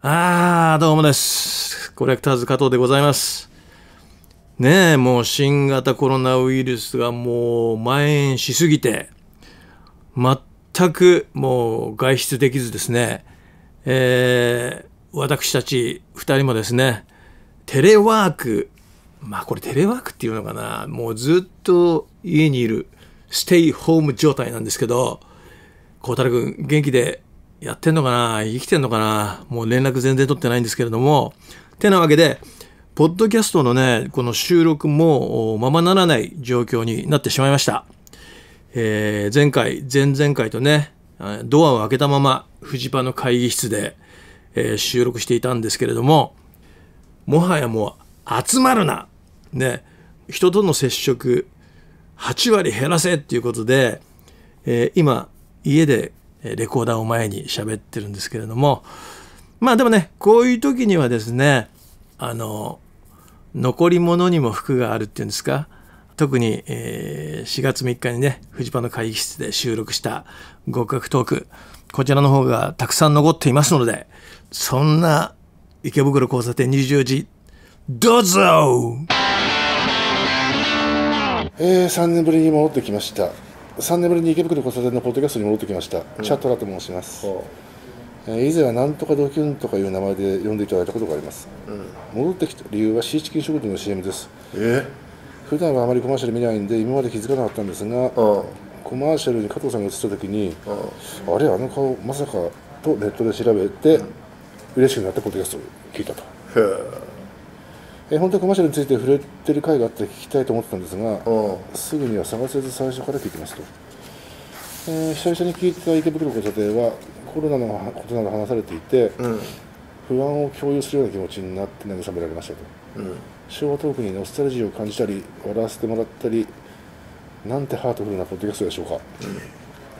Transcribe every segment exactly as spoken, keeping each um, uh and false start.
あー、どうもです。コレクターズ加藤でございます。ねえ、もう新型コロナウイルスがもう蔓延しすぎて、全くもう外出できずですね、えー、私たちふたりもですね、テレワーク、まあこれテレワークっていうのかな、もうずっと家にいるステイホーム状態なんですけど、孝太郎くん元気で、やってんのかな、生きてんのかな、もう連絡全然取ってないんですけれども。てなわけで、ポッドキャストのね、この収録もままならない状況になってしまいました。えー、前回、前々回とね、ドアを開けたまま、フジパの会議室で、えー、収録していたんですけれども、もはやもう、集まるなね、人との接触、はちわり減らせっていうことで、えー、今、家で、レコーダーを前に喋ってるんですけれども、まあでもね、こういう時にはですね、あの残り物にも福があるっていうんですか、特に、えー、しがつみっかにね、フジパの会議室で収録した極悪トーク、こちらの方がたくさん残っていますので、そんな池袋交差点にじゅうよじどうぞ。えー、さんねんぶりに戻ってきました。さんねんぶりに池袋交差点のポッドキャストに戻ってきました、うん、チャトラと申します、えー、以前はなんとかドキュンとかいう名前で呼んでいただいたことがあります、うん、戻ってきた理由はシーチキン食堂の シーエム です、えー、普段はあまりコマーシャル見ないんで今まで気づかなかったんですが、コマーシャルに加藤さんが映った時に あ, あれあの顔まさかとネットで調べて、うん、嬉しくなってポッドキャストを聞いたと。へえー、本当はコマーシャルについて触れてる回があって聞きたいと思ってたんですが、すぐには探せず最初から聞きますと。えー、久々に聞いた池袋交差点はコロナのことなど話されていて、うん、不安を共有するような気持ちになって慰められましたと。うん、昭和トークにノスタルジーを感じたり笑わせてもらったり、なんてハートフルなポッドキャストでしょうか。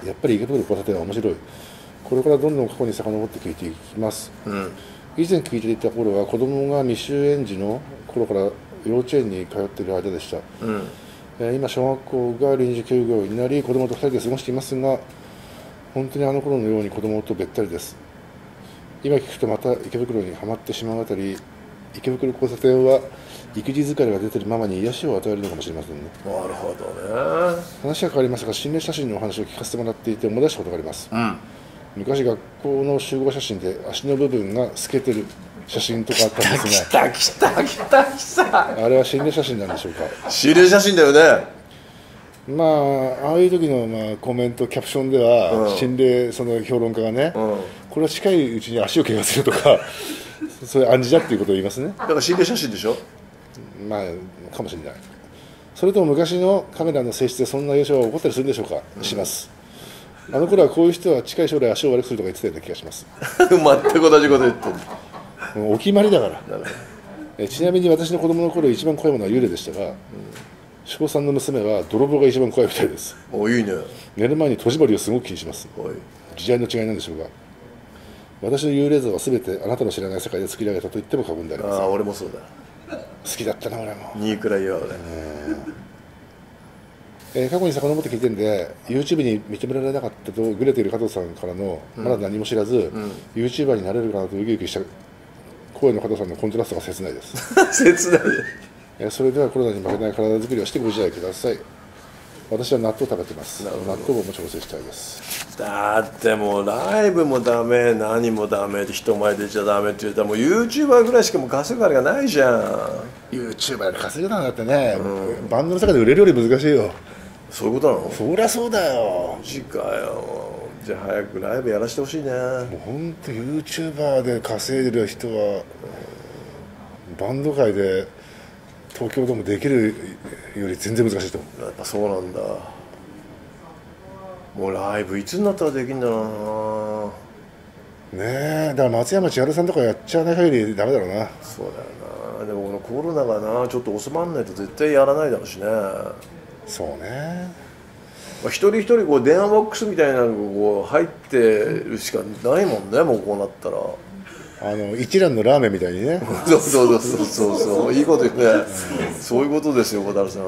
うん、やっぱり池袋交差点は面白い。これからどんどん過去に遡って聞いていきます。うん、以前聞いていた頃は子供が未就園児の頃から幼稚園に通っている間でした。うん、えー、今小学校が臨時休業になり子供とふたりで過ごしていますが、本当にあの頃のように子供とべったりです。今聞くとまた池袋にはまってしまうあたり、池袋交差点は育児疲れが出ているママに癒しを与えるのかもしれませんね。なるほどね。話は変わりますが、心霊写真のお話を聞かせてもらっていて思い出したことがあります。うん、昔学校の集合写真で足の部分が透けてる写真とかあったんですが、来た来た来た来た、あれは心霊写真なんでしょうか。心霊写真だよね。まあああいう時のまあコメントキャプションでは、うん、心霊その評論家がね、うん、これは近いうちに足を怪我するとかそういう暗示だっていうことを言いますね。だから心霊写真でしょ。まあかもしれない。それとも昔のカメラの性質でそんな現象が起こったりするんでしょうか。うん、します。あの頃はこういう人は近い将来足を悪くするとか言ってたような気がします。全く同じこと言ってる。もうお決まりだから。えちなみに私の子供の頃一番怖いものは幽霊でしたが、小、うん、さんの娘は泥棒が一番怖いみたいです。お、いいね。寝る前に戸締まりをすごく気にします。時代の違いなんでしょうが、私の幽霊像は全てあなたの知らない世界で作り上げたと言っても過言でありません。ああ、俺もそうだ。好きだったな、俺もにいくらいよ、俺。えー、過去に遡って聞いてるんで YouTube に認められなかったとグレている加藤さんからの、うん、まだ何も知らず、うん、YouTuber になれるかなとウキウキした声の加藤さんのコントラストが切ないです切ない、えー、それではコロナに負けない体作りをしてご自愛ください。私は納豆食べてます。納豆も調整したいです。だってもうライブもダメ、何もダメで人前出ちゃダメって言ったら、もう YouTuber ぐらいしかもう稼ぐあれがないじゃん。 YouTuber より稼ぐなんだってね、うん、バンドの中で売れるより難しいよ。そういうことなの。そりゃそうだよ。時間よ。じゃあ早くライブやらしてほしいね。もう本当 YouTuber で稼いでる人は、うん、バンド界で東京ドームできるより全然難しいと思う。やっぱそうなんだ。もうライブいつになったらできるんだろうな。ねえ、だから松山千春さんとかやっちゃわない限りダメだろうな。そうだよな。でもこのコロナがな、ちょっと収まんないと絶対やらないだろうしね。そうね、一人一人こう電話ボックスみたいなのがこう入ってるしかないもんね、もうこうなったら。あの一蘭のラーメンみたいにねそうそうそうそうそう、いいこと言うね。そういうことですよ、小太郎さん。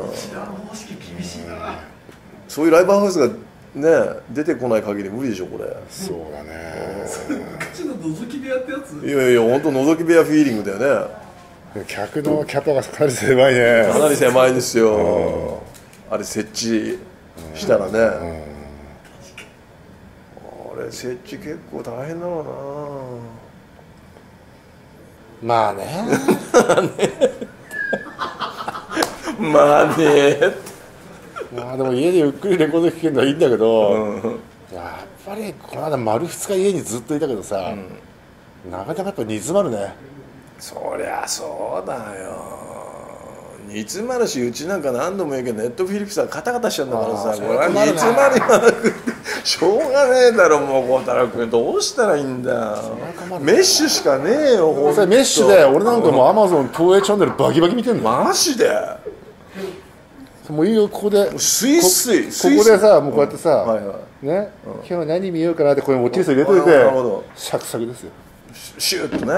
そういうライブハウスがねえ、出てこない限り無理でしょこれ。そうだね。それ昔の覗き部屋ってやつ。いやいや本当覗き部屋フィーリングだよね。客のキャパがかなり狭いね。かなり狭いんですよ。あれ設置したらね。あれ設置結構大変だろうな。まあね。まあね。まあでも家でゆっくりレコード聴けるのはいいんだけど、うん、やっぱりこの間丸ふつか家にずっといたけどさ、うん、なかなかやっぱ煮詰まるね。そりゃそうだよ。煮詰まるし、うちなんか何度も言うけどネットフィリックスはカタカタしちゃうんだからさ、これは煮詰まりまくってしょうがねえだろ。もう孝太郎君どうしたらいいんだ。メッシュしかねえよ。ほんとメッシュで俺なんかもうアマゾン東映チャンネルバキバキ見てんの。マジでもういいよ、ここでスイスイここでさ、もうこうやってさね、今日何見ようかなってこれもチーズ入れといてシャクシャクですよ。シューッとね。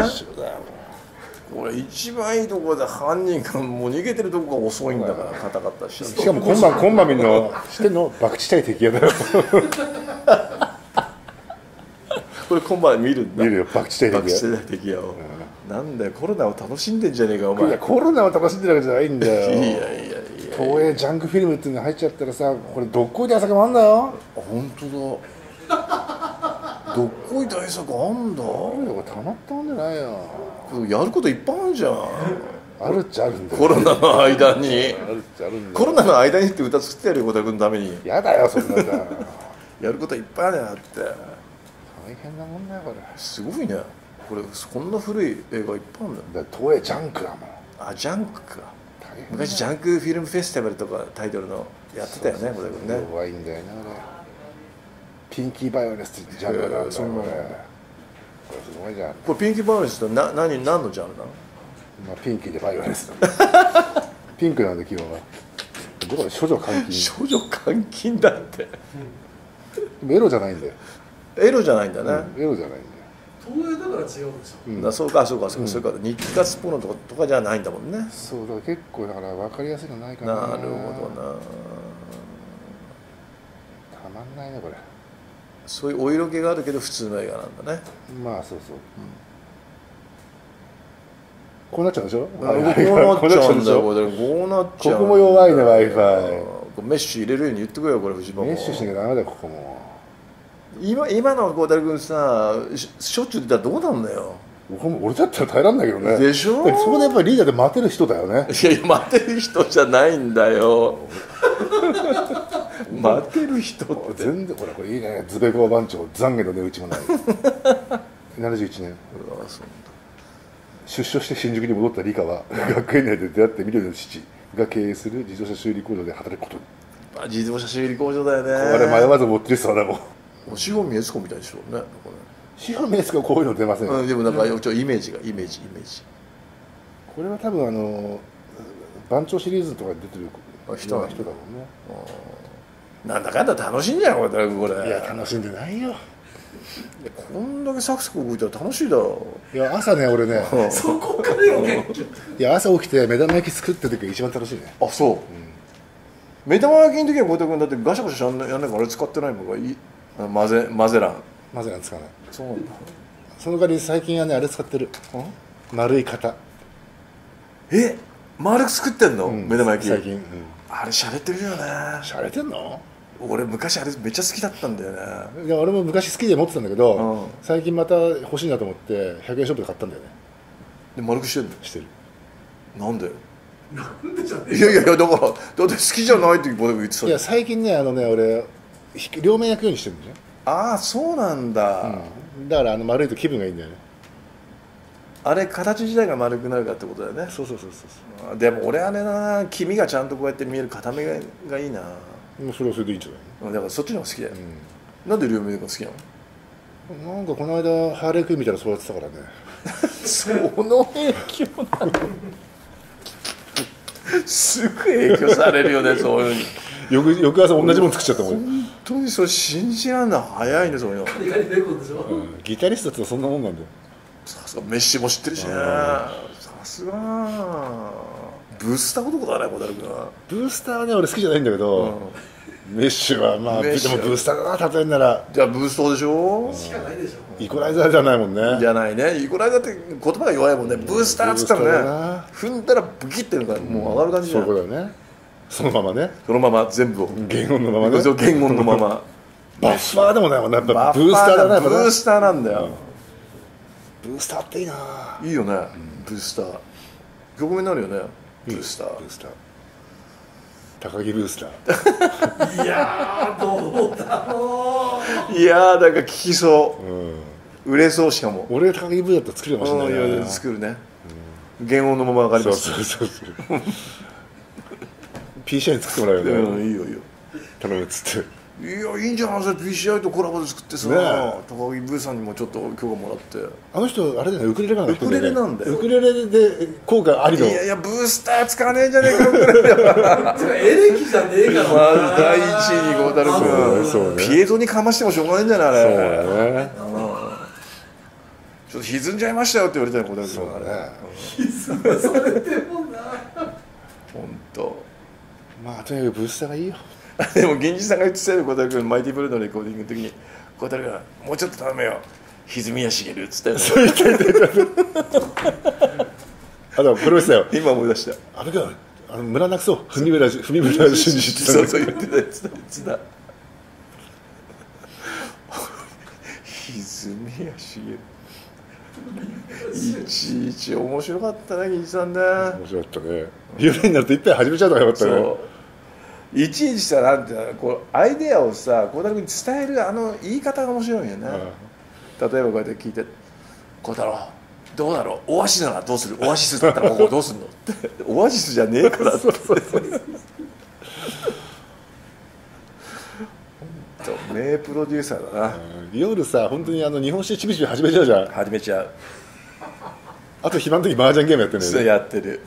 これ一番いいところで犯人がもう逃げてるとこが遅いんだからカタカタして。しかも今晩今晩みんな知ってんの爆地対敵やだよ。これ今晩見るんだ。見るよ爆地対敵やを。なんだよコロナを楽しんでんじゃねえかお前。コロナを楽しんでるわけじゃないんだよ。いやいや。東映ジャンクフィルムっていうのが入っちゃったらさ、これどっこい大作もあんだよ。本当だ。どっこい大作あんだ。たまったもんじゃないよ。やることいっぱいあるじゃん。あるっちゃあるんだよ。コロナの間に。コロナの間にって歌作ってやるよ小田君のために。やだよそんなんだ。やることいっぱいあるやって。大変なもんだよこれ。すごいね。これこんな古い映画いっぱいあるんだよ。東映ジャンクだもん。あジャンクか。昔ジャンクフィルムフェスティバルとかタイトルのやってたよねこれね。弱いんだよな。ピンキーバイオレンスってジャンルだ。そのこれすごいじゃん。これピンキーバイオレンスってな何何のジャンルなの？まあピンキーでバイオレンス。ピンクなんで基本は。どこで処女監禁？処女監禁だって。エロじゃないんだよ。エロじゃないんだね。エロじゃないんだよ。東映だから違うでしょ。あそうかそうかそうかそうか。日活ポロとかとかじゃないんだもんね。そうだ結構だから分かりやすいのないかな。なるほどな。たまんないねこれ。そういうお色気があるけど普通の映画なんだね。まあそうそう。こうなっちゃうでしょ。こうなっちゃうんだよこれ。こうなっちゃう。ここも弱いね Wi-Fi。メッシュ入れるように言ってくれよこれ藤本。メッシュしなきゃダメだよここも。今, 今の孝太郎君さ し, しょっちゅう出たらどうなんだよ。俺だったら耐えらんないけどね。でしょ。そこでやっぱりリーダーで待てる人だよね。いやいや待てる人じゃないんだよ。待てる人って全然。ほらこれいいね。ズベコ番長懺悔の値打ちもない。ななじゅういちねん出所して新宿に戻った理科は学園内で出会って緑の父が経営する自動車修理工場で働くことに。あ自動車修理工場だよね。これ迷わず持ってる人はだもん。志保美悦子みたいでしょうね。志保美悦子こういうの出ません、うん、でもなんかちょっとイメージがイメージイメージこれは多分あの番長シリーズとか出てる人だもんね。なんだかんだ楽しいんじゃんこれ。これいや楽しんでないよ。こんだけサクサク動いたら楽しいだろう。いや朝ね俺ねそこからよね。いや朝起きて目玉焼き作ってる時が一番楽しいね。あそう、うん、目玉焼きの時は小田君だってガシャガシャやんないからあれ使ってないもんがいい。マゼマゼランマゼラン使わない。そうなんだ。その代わり最近はねあれ使ってる。丸い型。え丸く作ってんの目玉焼き。最近あれ洒落てるよね。洒落てんの。俺昔あれめっちゃ好きだったんだよね。いや俺も昔好きで持ってたんだけど最近また欲しいなと思ってひゃくえんショップで買ったんだよね。で丸くしてるの。してる。なんでなんでじゃねえ。いやいやいやだからだって好きじゃないって僕言ってた。いや最近ねあのね俺両面焼くようにしてるんですよ。ああそうなんだ、うん、だからあの丸いと気分がいいんだよね。あれ形自体が丸くなるかってことだよね。そうそうそうそうそう。でも俺あれな黄身がちゃんとこうやって見える固めが、がいいな。もうそれはそれでいいんじゃない。だからそっちの方が好きだよ、うん、なんで両面焼くの好きなの。なんかこの間ハーレークイーンみたいなそうやってたからね。その影響なの。すぐ影響されるよね。そういうふうに翌翌朝同じもの作っちゃったもん。本当にそれ信じらんない。早いねそういうの。ギタリストってそんなもんなんだよ。さすがメッシも知ってるしね。さすがブースター男だね小田君は。ブースターはね俺好きじゃないんだけど、メッシュはまあでもブースターだな、例えんなら。じゃあブーストでしょ、しかないでしょ。イコライザーじゃないもんね。じゃないね、イコライザーって言葉が弱いもんね。ブースターっつったらね、踏んだらブキってのがもう上がる感じじゃん。そういうことだよね。そのままね、そのまま全部を言語のままね、言語のまま。バッファーでもないもんね、やっぱブースターだな。ブースターなんだよ。ブースターっていいな。いいよね、ブースター。曲名になるよね、ブースター。ブースター。高木ブースター。いやー、どうだろう。いやー、なんか聞きそう。売れそう、しかも。俺高木ブーだったら作るかもしれないね。作るね。原音のまま上がります。そうそうそう。ピーシーアイ に作ってもらうよね。いいよいいよ。頼むっつって。いや、いいんじゃないですか、ピーシーアイ とコラボで作ってさ、高木ブーさんにもちょっと許可もらって。あの人あれだよね、ウクレレなんだよ。ウクレレなんだよ。ウクレレで効果ありの。いやいや、ブースター使わねえんじゃねえか、ウクレレは。エレキじゃねえからな。第一にこうたる君、ピエゾにかましてもしょうがないんじゃない。そうだね。ちょっと歪んじゃいましたよって言われたら、こうたる君。そうだね、歪まされてもな。ほんとまあ、とにかくブースターがいいよ。でも源氏さんが言ってたよ、小田君、マイティブルーのレコーディングの時に、小田君、もうちょっと頼めよ、歪みやしげるっつったよ。そう言ってた。あ、でもプロレスだよ。今思い出した。あれか、あの村なくそう、文村文村俊二。そうそう言ってたやつだ、やつだ。歪みやしげる。いちいち面白かったね、源氏さんね。面白かったね。夢になるといっぺん始めちゃうのがよかったね。いちいちさ、なんていうの、こうアイデアをさ、小太郎に伝えるあの言い方が面白いよね。例えばこうやって聞いて「小太郎どうだろう、オアシスならどうする、オアシスだったらここどうするの」って「オアシスじゃねえから」って。そうそうそう。本当名プロデューサーだな。夜さ、本当にあの日本史ちびちび始めちゃうじゃん。始めちゃう。あと暇の時マージャンゲームやってるよね。やってる。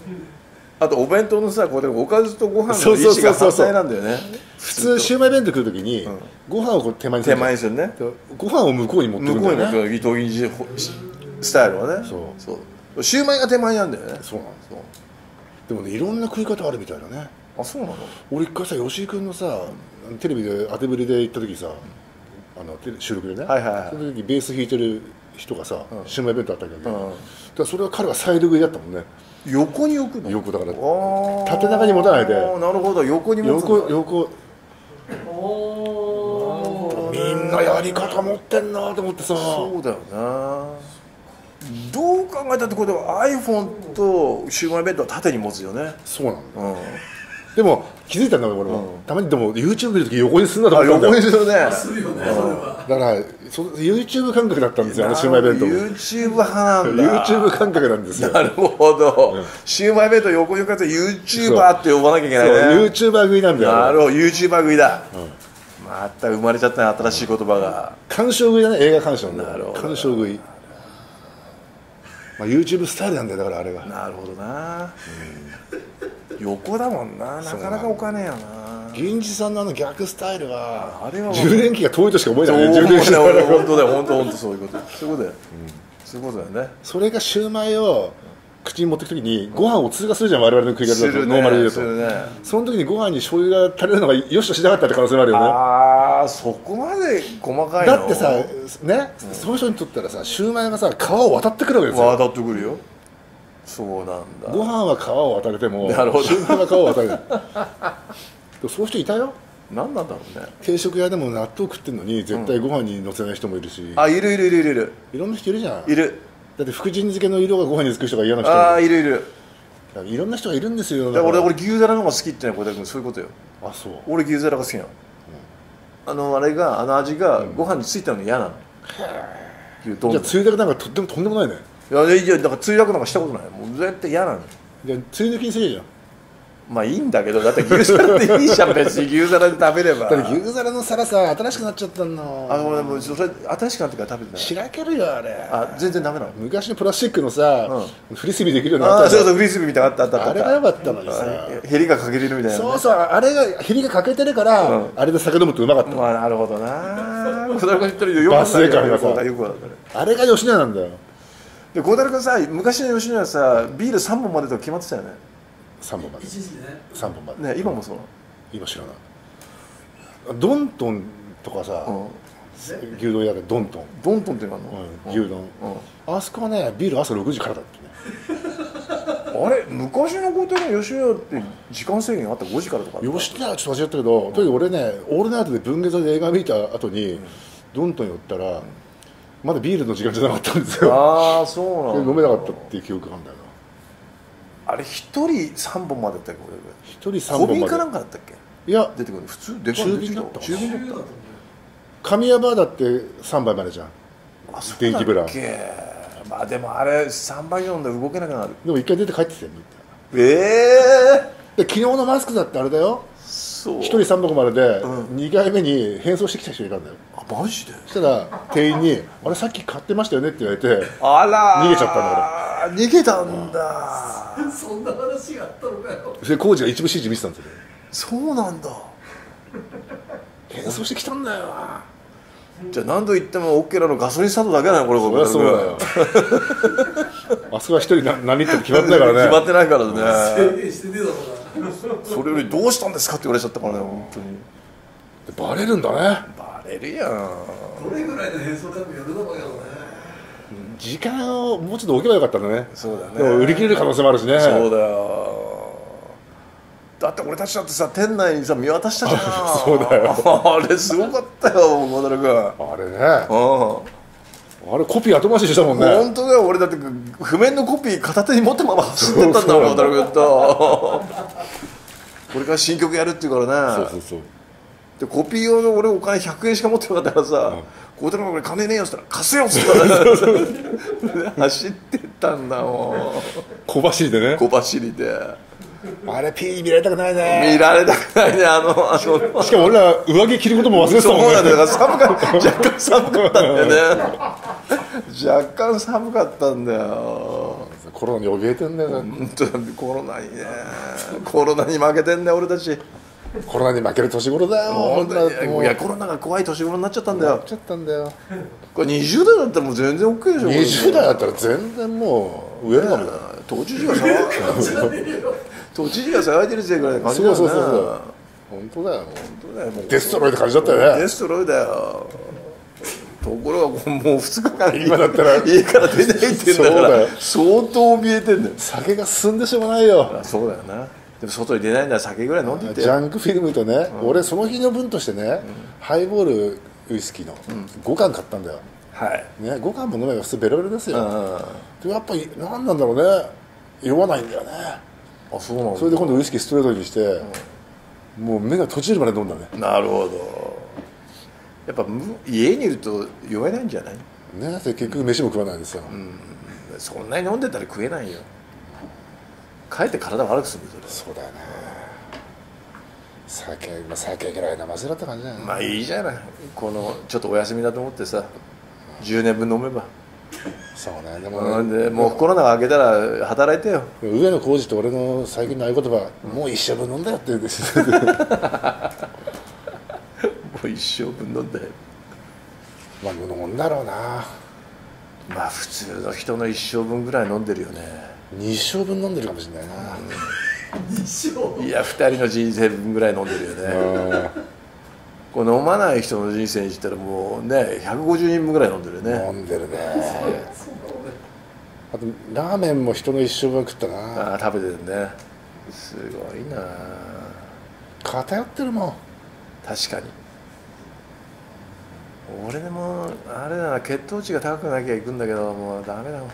あとお弁当のさ、こうやっておかずとご飯の意思が反対なんだよね。普通シューマイ弁当食うときにご飯をこう手前にする。手前にするね。ご飯を向こうに持ってくるんだよね。向こうに持ってくる。伊藤銀次スタイルはね。そうそう。シューマイが手前なんだよね。そうなんですよ。でもね、いろんな食い方あるみたいだね。あ、そうなの。俺一回さ、吉井君のさ、テレビで当てぶりで行ったときさ、あの収録でね。はいはいはい。その時ベース弾いてる人がさ、シューマイ弁当あったけど、だそれは彼はサイド食いだったもんね。横に置くの。横だから縦長に持たないで。なるほど、横に持つ。横横。みんなやり方持ってんなと思ってさ。そうだよな。どう考えたってこれは iPhone とシューマイ弁当は縦に持つよね。そうなんだ。うん、でも気づいたんだ俺も。うん、たまにでも YouTube 見るとき横にすんなと思ったんだよ。横にするね。するよね。だからそ YouTube 感覚だったんですよ、あのシューマイ弁当。YouTube 派なんだ。YouTube 感覚なんですよ。なるほど。シューマイ弁当横に置かず YouTuber って呼ばなきゃいけないね。YouTuber 食いなんだよ。なるほど、YouTuber 食いだ。また生まれちゃったね、新しい言葉が。鑑賞食いだね、映画鑑賞の。なるほど。鑑賞食い。まあ YouTube スタイルなんだよ、だからあれは。なるほどな。横だもんな、なかなか置かねえよな。銀次さんのあの逆スタイルは、あれは充電器が遠いとしか思えないね。充電器が遠い。本当だよ、本当本当そういうこと。そういうことだよ。そういうことだよね。それがシューマイを口に持ってくときにご飯を通過するじゃん、我々の食い方だとノーマルでだと。その時にご飯に醤油が垂れるのがよしとしなかったって可能性もあるよね。ああ、そこまで細かいの。だってさ、ね、その人にとったらさ、シューマイがさ、皮を渡ってくるわけですよ。渡ってくるよ。そうなんだ。ご飯は皮を渡れてもシューマイは皮を渡れない。そういう人いたよ。何なんだろうね。定食屋でも納豆食ってるのに絶対ご飯にのせない人もいるし、うん、あ、いるいるいるいる。いろんな人いるじゃん。いる。だって福神漬けの色がご飯につく人が嫌な人もいる。ああ、いるいる。いろんな人がいるんですよ。だから俺俺牛皿の方が好きってね、小田君。そういうことよ。あ、そう。俺牛皿が好きなの、うん、あのあれがあの味がご飯についたのに嫌なの、うん、じゃあつゆだけなんかとってもとんでもないね。いやいや、だからつゆだくなんかしたことない。もう絶対嫌なの。いや、つゆ抜きにするじゃん。まあいいんだけど、だって牛皿っていいじゃん、別に牛皿で食べれば。だって牛皿の皿さ、新しくなっちゃったの。あ、俺もうそれ新しくなってから食べてない。しらけるよあれ。あ、全然ダメなの。昔のプラスチックのさ、フリスビーできるようになった。あ、そうそう、フリスビーみたいなのあったあった。あれがよかったのにさ、ヘリがかけれるみたいな。そうそう、あれがヘリがかけてるからあれで酒飲むとうまかった。まあなるほどな。小田君一人でよくわかる。あれが吉野なんだよ。で、小太郎君さ、昔の吉野家さ、ビールさんぼんまでと決まってたよね。さんぼんまで。さんぼんまで。ね、今もそうなの。今知らない。ドントンとかさ、うん、牛丼だけどドントンドントンってなんの、うん、牛丼、うん、あそこはねビール朝ろくじからだってねあれ昔のごての吉野家って時間制限あったごじからとかあった。吉野家ちょっと間違ったけど、うん、とにかく俺ねオールナイトで文芸座で映画見た後に、うん、ドントン寄ったら、うん、まだビールの時間じゃなかったんですよ。ああそうなんだ。飲めなかったっていう記憶があるんだよな。あれ一人さんぼんまでだったっけ。一人さんぼんまで小瓶かなんかだったっけ。いや出てくる普通でかい中瓶だった。中瓶だった。神谷バーだってさんばいまでじゃん。あそうだっけ。電気ブラまあでもあれさんばい飲んで動けなくなる。でも一回出て帰ってきてるみたいな。ええー、昨日のマスクだってあれだよ。そうひとりさんぼんまででにかいめに変装してきた人いたんだよ、うん、あマジで。そしたら店員に「あれさっき買ってましたよね」って言われてあら逃げちゃったんだから。逃げたんだ、うん、そんな話があったのかよ。それ浩二が一部指示見てたんですよ。そうなんだ変装してきたんだよな。じゃあ何度言ってもオッケーなのガソリンスタンドだけだよこれ。そりゃそうだよあそこは一人何言っても決まってないからね。決まってないからね。制限してねえだろそれよりどうしたんですかって言われちゃったからね本当に。バレるんだね。バレるやん。どれぐらいの変装かもやるのかけどね。時間をもうちょっと置けばよかったんだね。そうだね。でも売り切れる可能性もあるしね。そうだよ。だって俺たちだってさ店内にさ見渡したじゃん。そうだよあれすごかったよ小樽君。あれねああれコピー後回しでしたもんね。本当だよ。俺だって譜面のコピー片手に持ってまま走ってったんだもん小樽君とこれから新曲やるって言うからね。そうそうそう。でコピー用の俺お金ひゃくえんしか持ってなかったからさ小樽君これ金ねえよっつったら貸せよっつったら走ってったんだもん小走りでね。小走りであれ P 見られたくないね。見られたくないね。あのあのしかも俺ら上着着ることも忘れてたもんね。そうなんだよ。寒かった若干寒かったんだよね若干寒かったんだよ。コロナに怯えてんだよねコロナにね。コロナに負けてんだよ俺たち。コロナに負ける年頃だよ本当に。いやコロナが怖い年頃になっちゃったんだよ。なっちゃったんだよこれにじゅう代だったらもう全然 OK でしょ。にじゅう代だったら全然もう上だもんね。当時時は騒いでる都知事が騒いでる時代ぐらいの感じだよね。そうそうそうそう本当だよ。本当だよ。デストロイって感じだったよね。デストロイだよところがもうふつかかん今だったら家から出ないってんだから相当怯えてんだよ。酒が進んでしょうがないよ。そうだよな。でも外に出ないなら酒ぐらい飲んでてジャンクフィルムとね、うん、俺その日の分としてね、うん、ハイボールウイスキーのごかん買ったんだよ、はいね、ごかんも飲めば普通ベロベロですよ、うん、でやっぱり何なんだろうね酔わないんだよね。あ そ, うなんそれで今度ウイスキーストレートにして、うん、もう目が閉じるまで飲んだね。なるほど。やっぱ家にいると酔えないんじゃないね。結局飯も食わないんですよ、うん、そんなに飲んでたら食えないよ。かえって体悪くするそれ。そうだよね。酒酒嫌いなマセラって感じだよね。まあいいじゃない。このちょっとお休みだと思ってさじゅうねんぶん飲めば。そうね。でもね、もうコロナが明けたら働いてよ。上野浩二と俺の最近の合言葉、もう一生分飲んだよって言うんですもう一生分飲んだよ。まあ飲んだろうな。まあ普通の人の一生分ぐらい飲んでるよね。二生分飲んでるかもしれないな二生いや二人の人生分ぐらい飲んでるよねこれ飲まない人の人生にしたらもうねひゃくごじゅうにんぶんぐらい飲んでるね。飲んでるねあとラーメンも人の一生分食ったな。ああ食べてるね。すごいな。偏ってるもん。確かに俺でもあれだな血糖値が高くなきゃいくんだけどもうダメだもん。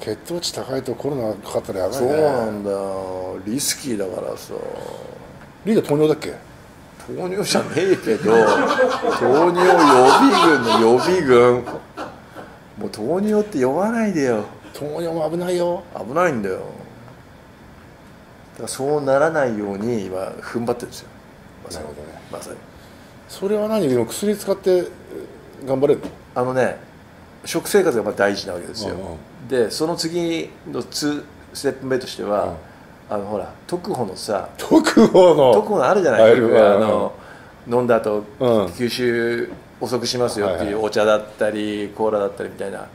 血糖値高いとコロナかかったらやばいね。そうなんだよリスキーだからさ。リーダー糖尿だっけ。糖尿じゃねえけど糖尿予備軍の予備軍。もう糖尿って呼ばないでよ。糖尿も危ないよ。危ないんだよ。だからそうならないように今踏ん張ってるんですよ。なるほどね。まさにそれは何でも薬使って頑張れるの。あのね食生活がまあ大事なわけですよ、うん、でその次のにステップ目としては、うん、あのほら特保のさ特保の特保のあるじゃないですか。あの飲んだ後、うん、吸収遅くしますよっていうお茶だったりコーラだったりみたいな、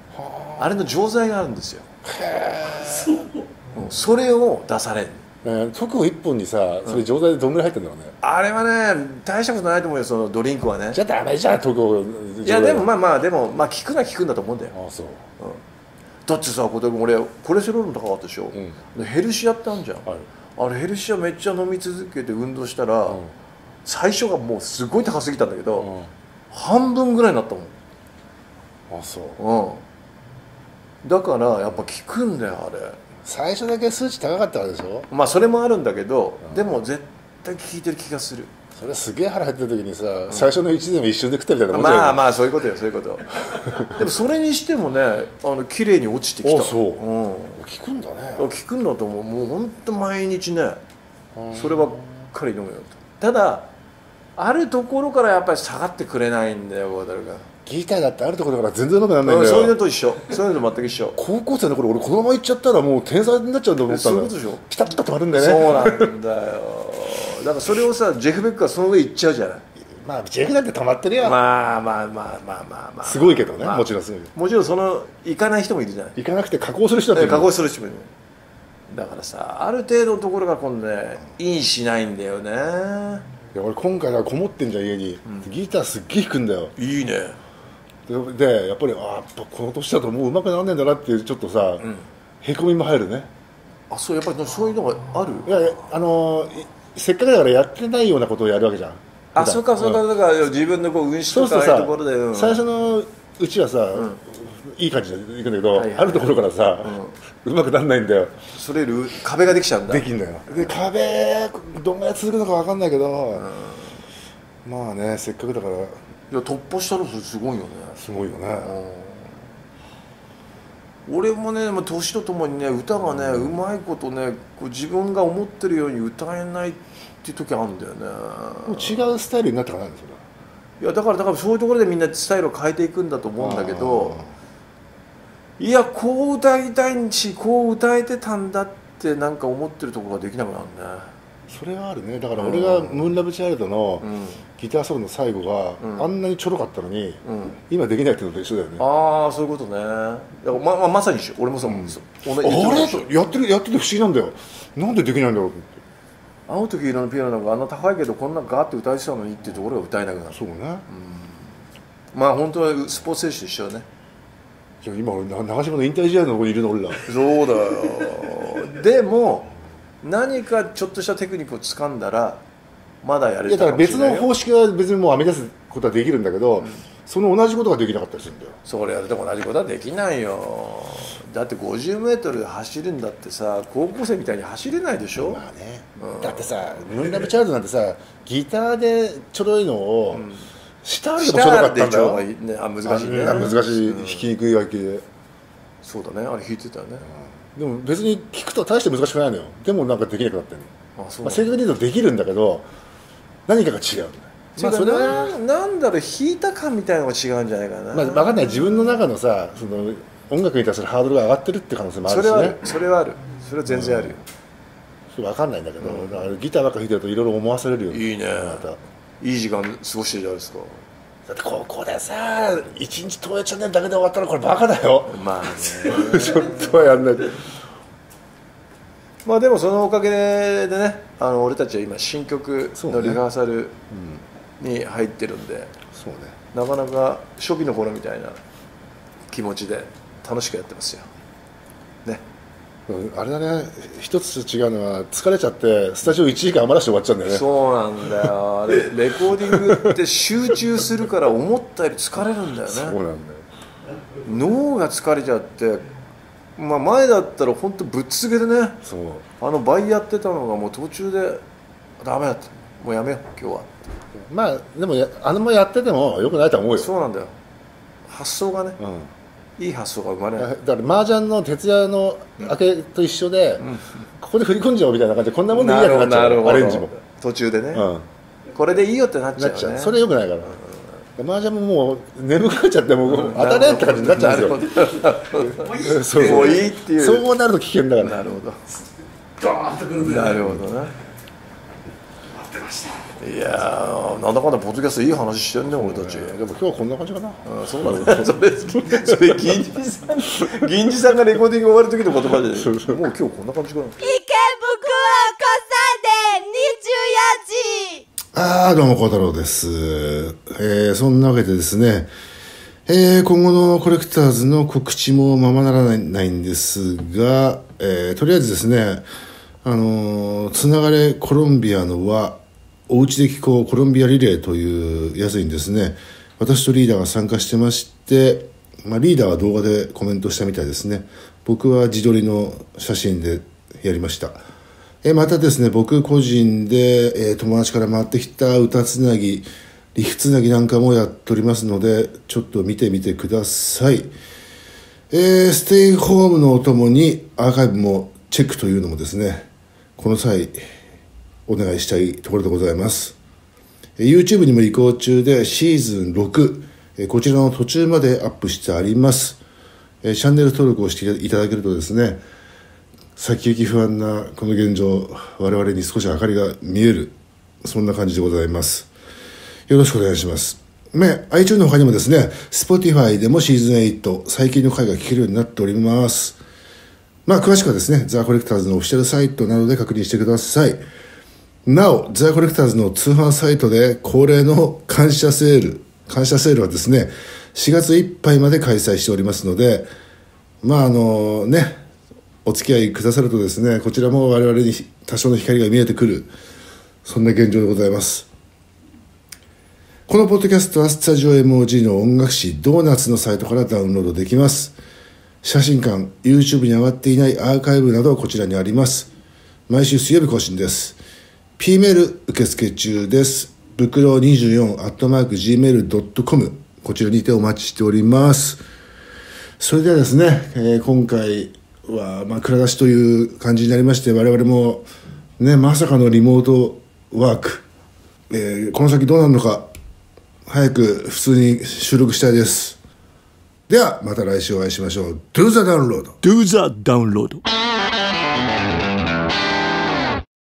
あれの錠剤があるんですよ。へえ。それを出される。直後いっぽんにさ、それ錠剤でどんぐらい入ってんだろうね、うん、あれはね大したことないと思うよ、そのドリンクはね。じゃあダメじゃん直後。いやでもまあまあでもまあ効くのは効くんだと思うんだよ。ああそう、うん、だってさ、俺コレステロールも高かったでしょ、うん、ヘルシアってあるじゃん、はい、あれヘルシアめっちゃ飲み続けて運動したら、うん、最初がもうすごい高すぎたんだけど、うん、半分ぐらいになったもん。ああそう、うん、だからやっぱ効くんだよあれ。最初だけ数値高かったわけでしょ。まあそれもあるんだけど、うん、でも絶対効いてる気がする。それすげえ腹減ってる時にさ、うん、最初のいちでも一瞬で食ったみたいなもんじゃない。まあまあそういうことよ、そういうことでもそれにしてもね、あの綺麗に落ちてきた。あそう、うん、効くんだね。効くんだと思う。もう本当毎日ねそればっかり飲むよと。ただあるところからやっぱり下がってくれないんだよ、渡るが。ギターだってあるところだから全然うまくならないんだよ。そういうのと一緒、そういうのと全く一緒。高校生の頃俺このままいっちゃったらもう天才になっちゃうと思ったんだよ。そういうことでしょ。ピタッと止まるんだよね。そうなんだよだからそれをさ、ジェフ・ベックはその上いっちゃうじゃない。まあジェフだって止まってるよ。まあまあまあまあまあまあすごいけどね、まあ、もちろんすごい。もちろんその行かない人もいるじゃない。行かなくて加工する人だって、加工する人もいる。だからさ、ある程度のところが今度ねインしないんだよね。いや俺今回はこもってんじゃん家に、うん、ギターすっげえ弾くんだよ。いいね。でやっぱりあやっぱこの年だともううまくなんねえんだなっていうちょっとさ、うん、へこみも入るね。あそう、やっぱりそういうのがある。いやあのせっかくだからやってないようなことをやるわけじゃん。あそうかそうか、うん、だから自分のこう運指とかああいうところで、うん、最初のうちはさ、うん、いい感じでいくんだけど、あるところからさ、うん、うまくならないんだよ。それより壁ができちゃうんだ。できんだよ。で壁どんぐらい続くのか分かんないけど、うん、まあねせっかくだから。いや突破したのすごいよね。すごいよね。俺もね年とともにね歌がね、うん、うまいことねこう自分が思ってるように歌えないっていう時あるんだよね。もう違うスタイルになったからなんですよ。いやだからだからそういうところでみんなスタイルを変えていくんだと思うんだけど、いやこう歌いたいしこう歌えてたんだってなんか思ってるところができなくなるね。それはあるね。だから俺が「ムーンラブチャイルド」のギターソロの最後があんなにちょろかったのに今できないってのと一緒だよね。ああそういうことね。ま, まさに一緒。俺もそう思うんですよ。俺やってるやってて不思議なんだよ。なんでできないんだろうって。あの時のピアノなんかあんな高いけどこんなガーって歌えてたのにっていうところが歌えなくなる。そうね、うん、まあ本当はスポーツ選手と一緒だね。じゃあ今俺長嶋の引退試合のとこにいるの俺ら。そうだよでも何かちょっとしたテクニックを掴んだらまだやれるかもしれないよ。いやだから別の方式は別にもう編み出すことはできるんだけど、うん、その同じことができなかったりするんだよ。それやると同じことはできないよ。だって ごじゅうメートル 走るんだってさ高校生みたいに走れないでしょ。まあね、うん、だってさムーンラブチャイルドなんてさギターでちょろいのを、うん、下でもちょろかったんだよ。あ難しいね。難しい、うん、弾きにくいわけで。そうだね、あれ弾いてたよね、うん。でも別に聞くと大して難しくないのよ。でもなんかできなくなってる。正確に言うとできるんだけど何かが違う。まあそれはなんだろう弾いた感みたいなのが違うんじゃないかな。まあ分かんない。自分の中のさその音楽に対するハードルが上がってるって可能性もあるしね。それはある。それはある。それは全然あるよ。うん、分かんないんだけど、うん、だからギターばっか弾いてるといろいろ思わされるよね。いいね。またいい時間過ごしてるじゃないですか。だってここでさ一日東映チャンネルだけで終わったらこれバカだよ。まあねちょっとはやんないでまあでもそのおかげでねあの俺たちは今新曲のリハーサルに入ってるんで、そうね、うん、そうね、なかなか初期の頃みたいな気持ちで楽しくやってますよね。あれだね、一つ違うのは疲れちゃってスタジオいちじかん余らして終わっちゃうんだよね。そうなんだよあれレコーディングって集中するから思ったより疲れるんだよね。そうなんだよ、脳が疲れちゃって、まあ、前だったら本当ぶっつけでね、そうあの倍やってたのがもう途中でダメだってもうやめよう今日は。まあでもやあのままやっててもよくないと思うよ。そうなんだよ、発想がね、うん、いい発想が生まれない。だからマージャンの徹夜の明けと一緒で、うん、ここで振り込んじゃおうみたいな感じでこんなもんでいいやってなっちゃう。アレンジも途中でね、うん、これでいいよってなっちゃう、ね、なっちゃう。それよくないから、うん、マージャンももう眠くなっちゃってもう当たれって感じになっちゃうんですよ。もういいっていう、そうなると危険だから。なるほど、ドーンとくるんだよね。なるほどね、待ってました。いやーなんだかんだポッドキャストいい話してるね俺たち。でも今日はこんな感じかな。そうなんだ。それそれ銀次さん銀次さんがレコーディング終わる時の言葉で。もう今日こんな感じかな。池袋。あーどうも小太郎です、えー、そんなわけでですね、えー、今後のコレクターズの告知もままならないんですが、えー、とりあえずですね、あのー、つながれコロンビアの輪おうちで聞こうコロンビアリレーというやつにですね、私とリーダーが参加してまして、まあ、リーダーは動画でコメントしたみたいですね。僕は自撮りの写真でやりました。えまたですね、僕個人で、えー、友達から回ってきた歌つなぎ、リフつなぎなんかもやっておりますので、ちょっと見てみてください。えー、ステイホームのお供にアーカイブもチェックというのもですね、この際お願いしたいところでございます。えー、YouTube にも移行中でシーズンろく、えー、こちらの途中までアップしてあります。えー、チャンネル登録をしていただけるとですね、先行き不安なこの現状、我々に少し明かりが見える、そんな感じでございます。よろしくお願いします。ね、iTunes の他にもですね、 Spotify でもシーズンはち最近の回が聴けるようになっております。まあ詳しくはですね、ザ・コレクターズのオフィシャルサイトなどで確認してください。なお、ザ・コレクターズの通販サイトで恒例の感謝セール感謝セールはですね、しがついっぱいまで開催しておりますので、まああのね、お付き合いくださるとですね、こちらも我々に多少の光が見えてくる、そんな現状でございます。このポッドキャストはスタジオ エムオージー の音楽誌ドーナツのサイトからダウンロードできます。写真館、 YouTube に上がっていないアーカイブなどこちらにあります。毎週水曜日更新です。 P メール受付中です。ぶくろにじゅうよん アットマーク ジーメール ドットコム、 こちらにてお待ちしております。それではですね、えー、今回はまあ蔵出しという感じになりまして、我々もね、まさかのリモートワーク、えー、この先どうなるのか、早く普通に収録したいです。ではまた来週お会いしましょう。 Do the download Do the download